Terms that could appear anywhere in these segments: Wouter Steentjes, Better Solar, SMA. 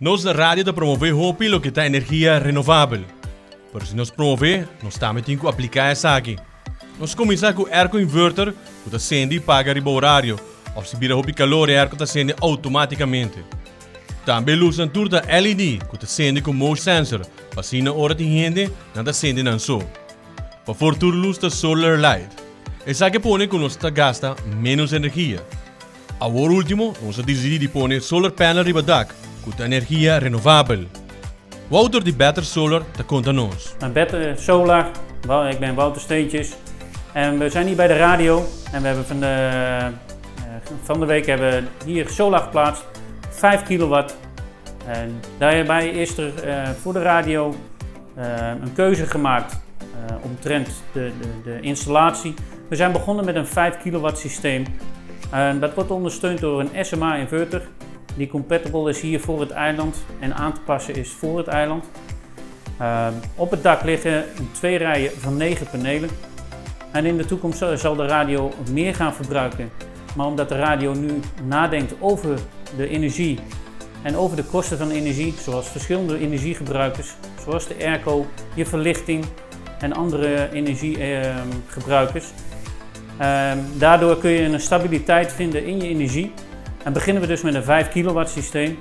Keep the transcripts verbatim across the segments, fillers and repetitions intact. Nós na rádio promover o pilo que está energia renovável. Para se nós promover, nós também temos que aplicar essa aqui. Nós começamos com o arco inverter, que acende e paga o horário. Ao se vira o calor, o arco acende automaticamente. Também luz em turda L E D, que acende com o motion sensor, para se na hora de rende, não acende não só. Para fortuna luz da solar light. Essa que põe que nós gasta menos energia. Agora último, nós decidimos pôr solar panel riba dak, com energia renovável. O autor de Better Solar te conta nós. Better Solar, ik ben Wouter Steentjes en we zijn hier bij de radio en we hebben van de, van de week hebben hier solar geplaatst, vijf kilowatt. En daarbij is er voor de radio een keuze gemaakt omtrent de, de, de installatie. We zijn begonnen met een vijf kilowatt systeem en dat wordt ondersteund door een S M A inverter. Die compatible is hier voor het eiland en aan te passen is voor het eiland. Uh, op het dak liggen twee rijen van negen panelen. En in de toekomst zal de radio meer gaan verbruiken. Maar omdat de radio nu nadenkt over de energie en over de kosten van energie, zoals verschillende energiegebruikers, zoals de airco, je verlichting en andere energiegebruikers. Uh, daardoor kun je een stabiliteit vinden in je energie. En beginnen we dus met een vijf kilowatt systeem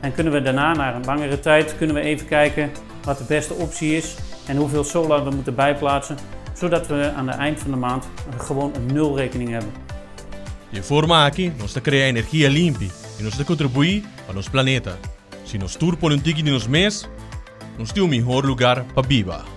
en kunnen we daarna na een langere tijd kunnen we even kijken wat de beste optie is en hoeveel solar we moeten bijplaatsen, zodat we aan het eind van de maand gewoon een nul rekening hebben. De forma aqui nos crea energia limpa e nos contribui para nosso planeta. Se nos turpo no tique de nos mês, nos tem um melhor lugar para viver.